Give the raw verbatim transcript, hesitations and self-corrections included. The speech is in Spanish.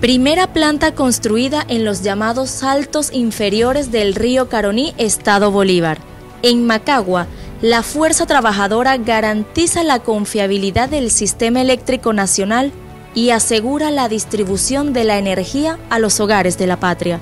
Primera planta construida en los llamados altos inferiores del río Caroní, Estado Bolívar. En Macagua, la fuerza trabajadora garantiza la confiabilidad del sistema eléctrico nacional y asegura la distribución de la energía a los hogares de la patria.